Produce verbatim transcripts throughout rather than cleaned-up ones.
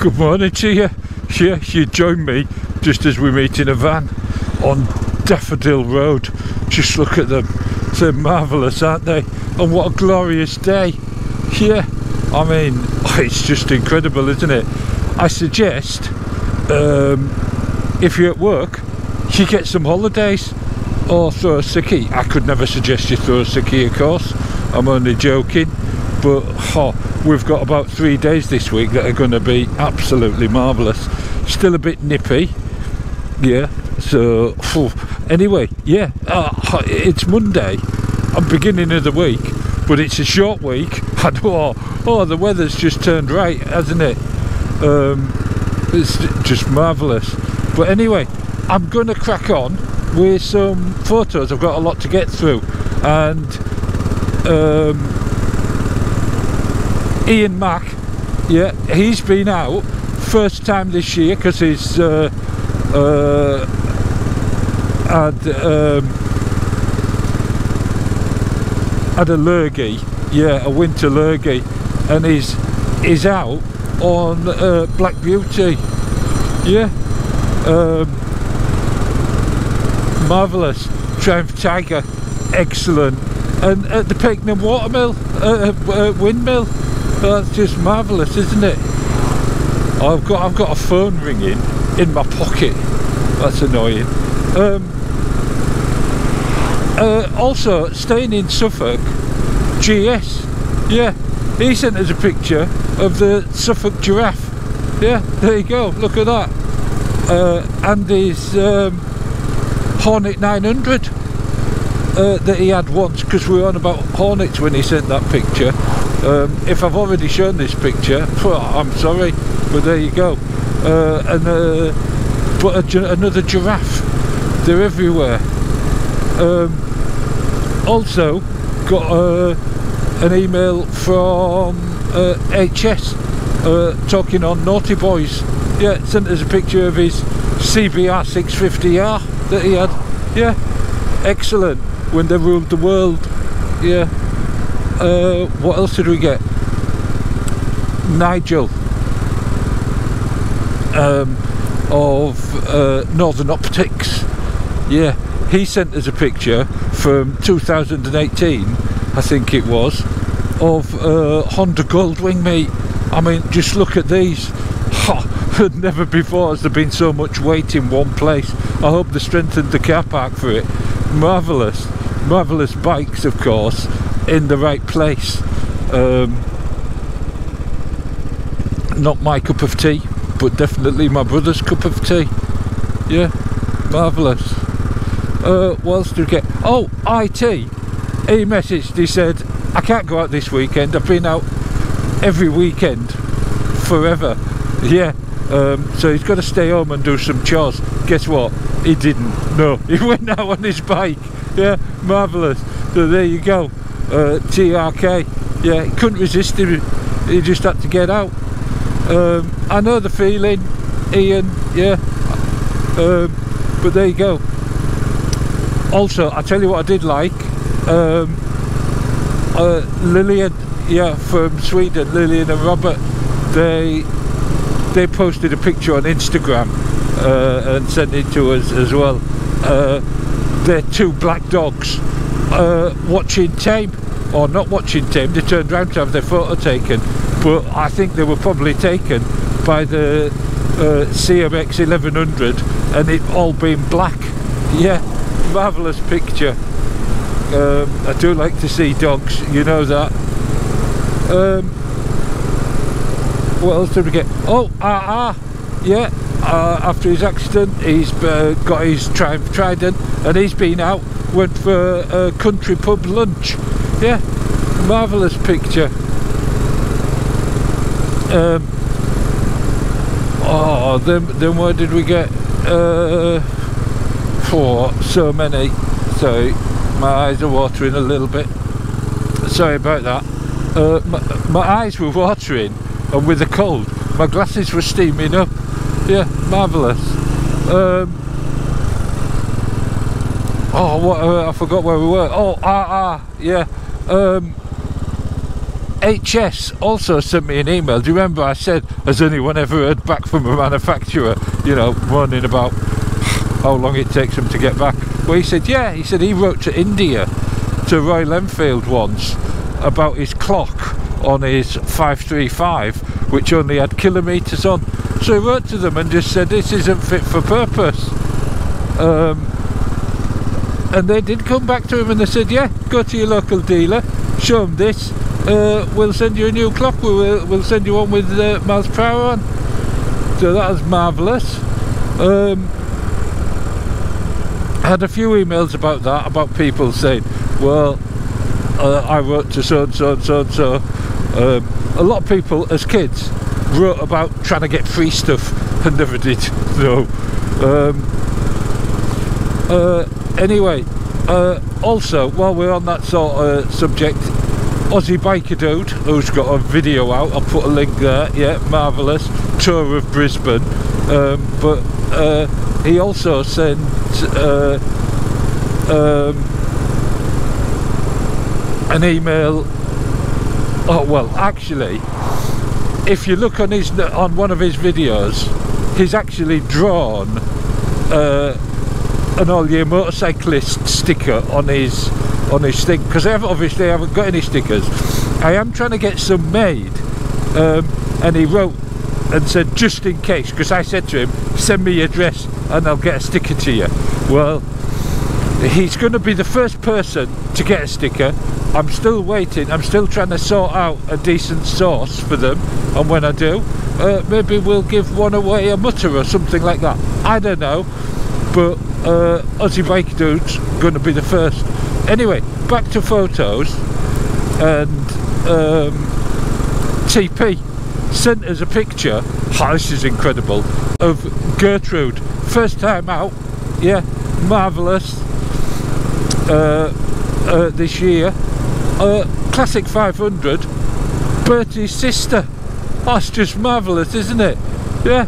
Good morning to you. Yeah, you joined me just as we meet in a van on Daffodil Road. Just look at them. They're marvellous, aren't they? And what a glorious day. Yeah, I mean, it's just incredible, isn't it? I suggest um, if you're at work, you get some holidays or throw a sickie. I could never suggest you throw a sickie, of course. I'm only joking. But oh, we've got about three days this week that are going to be absolutely marvellous. Still a bit nippy. Yeah, so oh, anyway, yeah, oh, it's Monday. I'm beginning of the week, but it's a short week. I know, oh, oh, the weather's just turned right, hasn't it? Um, it's just marvellous. But anyway, I'm going to crack on with some photos. I've got a lot to get through. And um, Ian Mack, yeah, he's been out first time this year because he's uh, uh, had um, had a lurgy, yeah, a winter lurgy, and he's he's out on uh, Black Beauty, yeah, um, marvellous. Triumph Tiger, excellent, and at the Peckham Watermill uh, uh, windmill. That's just marvellous, isn't it? I've got I've got a phone ringing in my pocket. That's annoying. Um, uh, also, staying in Suffolk, G S, yeah, he sent us a picture of the Suffolk giraffe. Yeah, there you go. Look at that. Uh, and his um, Hornet nine hundred uh, that he had once, because we were on about Hornets when he sent that picture. Um, if I've already shown this picture, well, I'm sorry, but there you go. Uh, and uh, but a gi another giraffe. They're everywhere. Um, also, got uh, an email from uh, H S uh, talking on Naughty Boys. Yeah, sent us a picture of his C B R six fifty R that he had. Yeah, excellent. When they ruled the world. Yeah. Uh, what else did we get? Nigel um, of uh, Northern Optics, yeah, he sent us a picture from two thousand eighteen, I think it was, of uh, Honda Goldwing, mate. I mean, just look at these. Oh, never before has there been so much weight in one place. I hope they strengthened the car park for it. Marvellous, marvellous bikes, of course, in the right place. Um, not my cup of tea, but definitely my brother's cup of tea. Yeah, marvellous. Uh, what else did we get? Oh, I T. He messaged, he said, I can't go out this weekend. I've been out every weekend forever. Yeah, um, so he's got to stay home and do some chores. Guess what? He didn't. No, he went out on his bike. Yeah, marvellous. So there you go. Uh, T R K, yeah, he couldn't resist him, he just had to get out. Um, I know the feeling, Ian, yeah, um, but there you go. Also, I tell you what I did like, um, uh, Lillian, yeah, from Sweden, Lillian and Robert, they they posted a picture on Instagram uh, and sent it to us as well. Uh, they're two black dogs. Uh, watching tape, or not watching tape, they turned round to have their photo taken, but I think they were probably taken by the uh, C M X eleven hundred and it all being black. Yeah, marvellous picture. Um, I do like to see dogs, you know that. Um, what else did we get? Oh, ah, ah, yeah, uh, after his accident, he's uh, got his Triumph Trident and he's been out. Went for a country pub lunch. Yeah, marvellous picture. Um, oh, then, then where did we get? Uh, oh, so many. Sorry, my eyes are watering a little bit. Sorry about that. Uh, my, my eyes were watering, and with the cold, my glasses were steaming up. Yeah, marvellous. Um, Oh, what, uh, I forgot where we were. Oh, ah, ah, yeah. Um, H S also sent me an email. Do you remember I said, has anyone ever heard back from a manufacturer, you know, moaning about how long it takes them to get back? Well, he said, yeah, he said he wrote to India, to Royal Enfield once, about his clock on his five three five, which only had kilometres on. So he wrote to them and just said, this isn't fit for purpose. Um, and they did come back to him and they said, yeah, go to your local dealer, show them this, uh, we'll send you a new clock, we'll, we'll send you one with uh, miles per hour on. So that was marvellous. Um, I had a few emails about that, about people saying, well, uh, I wrote to so and so and so and so. Um, a lot of people as kids wrote about trying to get free stuff and never did. So, um, uh, anyway, uh, also while we're on that sort of subject, Aussie Biker Dude, who's got a video out, I'll put a link there, yeah, marvellous tour of Brisbane. Um, but uh, he also sent uh, um, an email. Oh well, actually, if you look on his on one of his videos, he's actually drawn uh, an all-year motorcyclist sticker on his on his thing, because I have, obviously I haven't got any stickers. I am trying to get some made, um, and he wrote and said just in case, because I said to him, send me your address and I'll get a sticker to you. Well, he's going to be the first person to get a sticker. I'm still waiting, I'm still trying to sort out a decent source for them, and when I do, uh, maybe we'll give one away, a mutter or something like that, I don't know, but uh, Aussie Biker Dude's going to be the first. Anyway, back to photos, and um, T P sent us a picture, oh, this is incredible, of Gertrude, first time out, yeah, marvellous, uh, uh, this year. Uh, Classic five hundred, Bertie's sister. That's just marvellous, isn't it? Yeah,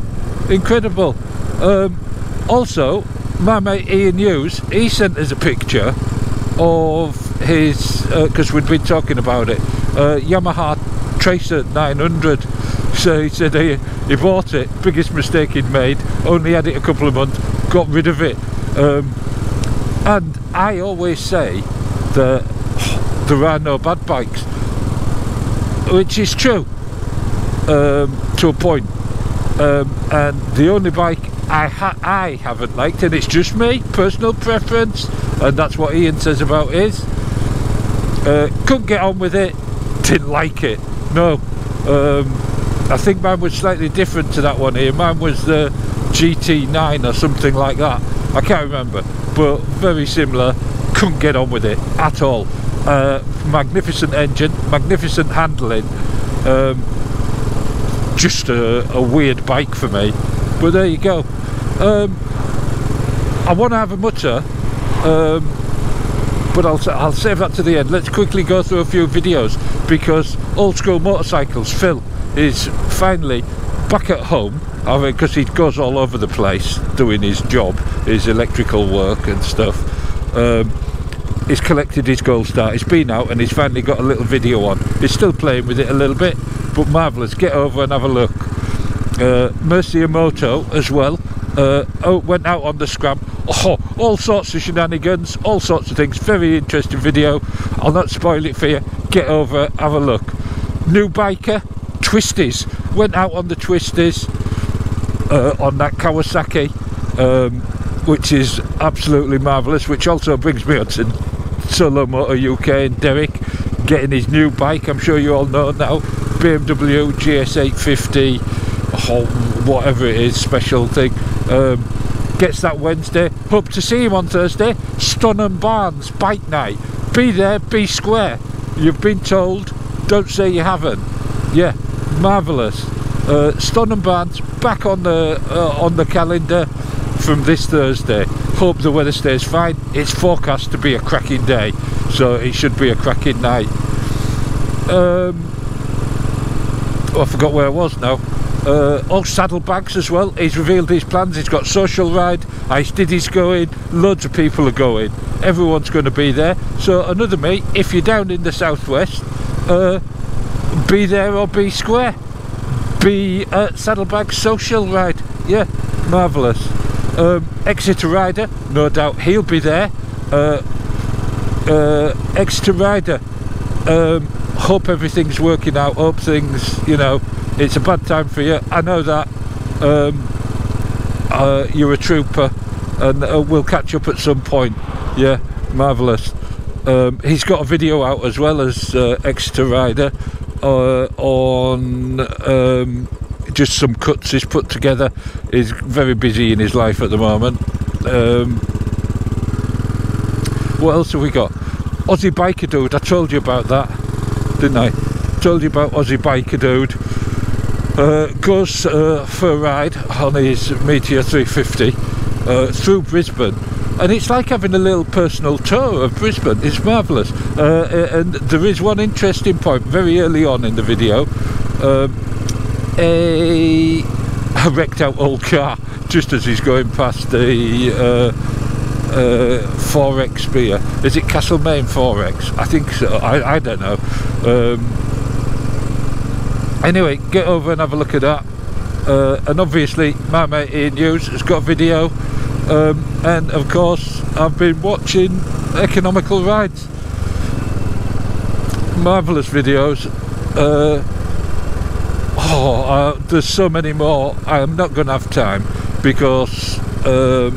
incredible. Um, also, my mate Ian Hughes, he sent us a picture of his, because uh, we'd been talking about it, uh, Yamaha Tracer nine hundred. So he said he, he bought it, biggest mistake he'd made, only had it a couple of months, got rid of it. Um, and I always say that there are no bad bikes, which is true um, to a point, um, and the only bike I, ha I haven't liked, and it's just me, personal preference, and that's what Ian says about his, uh, couldn't get on with it, didn't like it, no, um, I think mine was slightly different to that one here, mine was the G T nine or something like that, I can't remember, but very similar, couldn't get on with it at all. Uh, magnificent engine, magnificent handling, um, just a, a weird bike for me, but there you go. um, I want to have a mutter, um, but I'll, I'll save that to the end. Let's quickly go through a few videos, because Old School Motorcycles Phil is finally back at home, I mean, because he goes all over the place doing his job, his electrical work and stuff. um, He's collected his gold star, he's been out and he's finally got a little video on. He's still playing with it a little bit, but marvellous. Get over and have a look. Uh, MerciaMoto as well, uh, oh, went out on the scrap, oh, all sorts of shenanigans, all sorts of things, very interesting video. I'll not spoil it for you, get over, have a look. New Biker, Twisties, went out on the Twisties, uh, on that Kawasaki, um, which is absolutely marvellous, which also brings me on to Solo Moto U K and Derek getting his new bike. I'm sure you all know now, B M W G S eight fifty, oh, whatever it is, special thing, um, gets that Wednesday. Hope to see him on Thursday, Stonham Barns bike night. Be there, be square, you've been told, don't say you haven't. Yeah, marvellous. uh, Stonham Barns back on the uh, on the calendar from this Thursday. Hope the weather stays fine, it's forecast to be a cracking day, so it should be a cracking night. um, oh, I forgot where I was now. uh, oh, Saddlebags as well, he's revealed his plans, he's got Social Ride, Ice Diddy's going, loads of people are going, everyone's going to be there. So another mate, if you're down in the southwest, uh, be there or be square, be at Saddlebag Social Ride. Yeah, marvellous. um, Exeter Rider, no doubt he'll be there. uh, uh, Exeter Rider, um, hope everything's working out, hope things, you know, it's a bad time for you, I know that. um, uh, you're a trooper, and uh, we'll catch up at some point. Yeah, marvellous. Um, he's got a video out as well as uh, Exeter Rider uh, on um, just some cuts he's put together. He's very busy in his life at the moment. Um, what else have we got? Aussie Biker Dude, I told you about that, didn't I? Told you about Aussie Biker Dude. Uh, goes uh, for a ride on his Meteor three fifty uh, through Brisbane. And it's like having a little personal tour of Brisbane. It's marvellous. Uh, and there is one interesting point very early on in the video. Um, a, a wrecked out old car just as he's going past the uh, uh, four X beer. Is it Castlemaine four X? I think so. I, I don't know. Um, anyway, get over and have a look at that. Uh, and obviously, my mate Ian Hughes has got a video. Um, and of course I've been watching Economical Rides. Marvellous videos. uh, oh, uh, there's so many more. I'm not going to have time because um,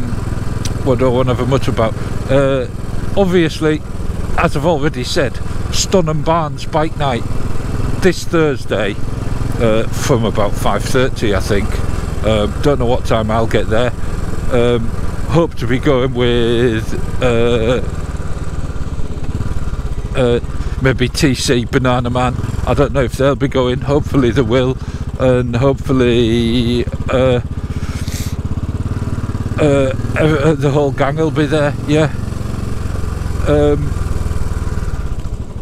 what do I want to have a much about? Uh, obviously, as I've already said, Stonham Barns Bike Night this Thursday uh, from about five thirty I think. um, don't know what time I'll get there. Um, hope to be going with uh, uh, maybe T C Banana Man. I don't know if they'll be going. Hopefully they will, and hopefully uh, uh, uh, the whole gang will be there. Yeah. Um,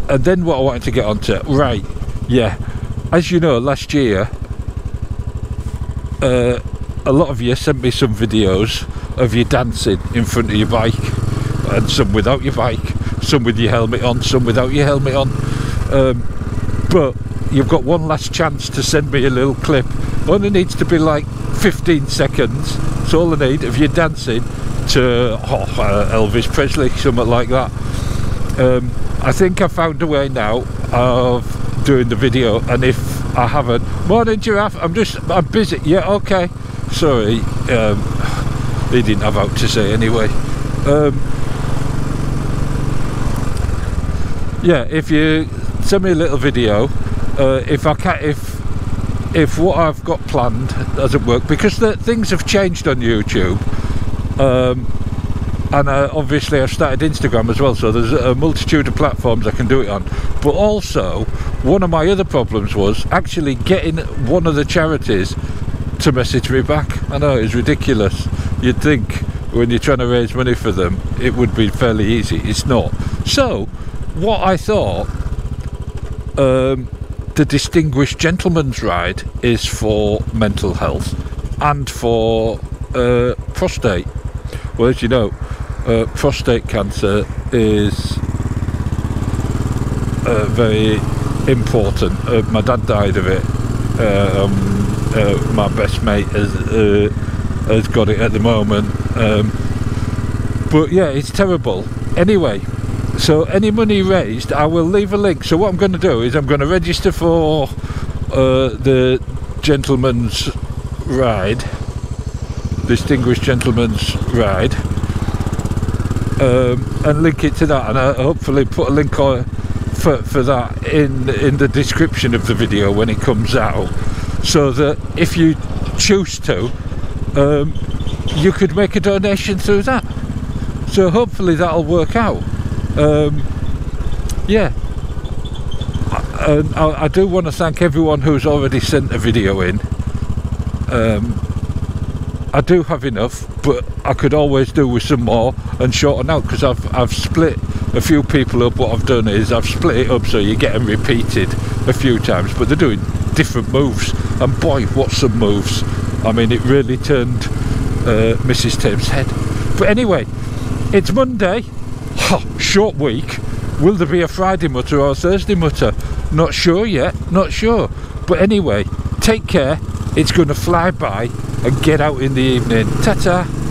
and then what I wanted to get onto, right? Yeah. As you know, last year. Uh, A lot of you sent me some videos of you dancing in front of your bike, and some without your bike, some with your helmet on, some without your helmet on. Um, but you've got one last chance to send me a little clip. Only needs to be like fifteen seconds. It's all I need of you dancing to oh, uh, Elvis Presley, something like that. Um, I think I found a way now of doing the video, and if I haven't, morning giraffe. I'm just I'm busy. Yeah, okay. Sorry, um, he didn't have out to say anyway. Um, yeah, if you send me a little video, uh, if I can, if if what I've got planned doesn't work, because the things have changed on YouTube, um, and uh, obviously I've started Instagram as well, so there's a multitude of platforms I can do it on. But also, one of my other problems was actually getting one of the charities to message me back. I know, it's ridiculous. You'd think when you're trying to raise money for them it would be fairly easy. It's not. So what I thought, um, the Distinguished Gentleman's Ride is for mental health and for uh, prostate. Well, as you know, uh, prostate cancer is uh, very important. Uh, my dad died of it. um, Uh, my best mate has, uh, has got it at the moment. Um, but yeah, it's terrible. Anyway, so any money raised, I will leave a link. So what I'm going to do is I'm going to register for uh, the Gentleman's Ride, Distinguished Gentleman's Ride, um, and link it to that, and I'll hopefully put a link on for, for that in, in the description of the video when it comes out. So that if you choose to, um, you could make a donation through that. So hopefully that'll work out. Um, yeah, and I, I do want to thank everyone who's already sent a video in. Um, I do have enough, but I could always do with some more and shorten out, because I've I've split a few people up. What I've done is I've split it up so you get them repeated a few times, but they're doing different moves, and boy, what some moves. I mean, it really turned uh, Missus Tibbs' head. But anyway, it's Monday. Ha, short week. Will there be a Friday mutter or a Thursday mutter? Not sure yet, not sure. But anyway, take care. It's going to fly by, and get out in the evening. Ta-ta.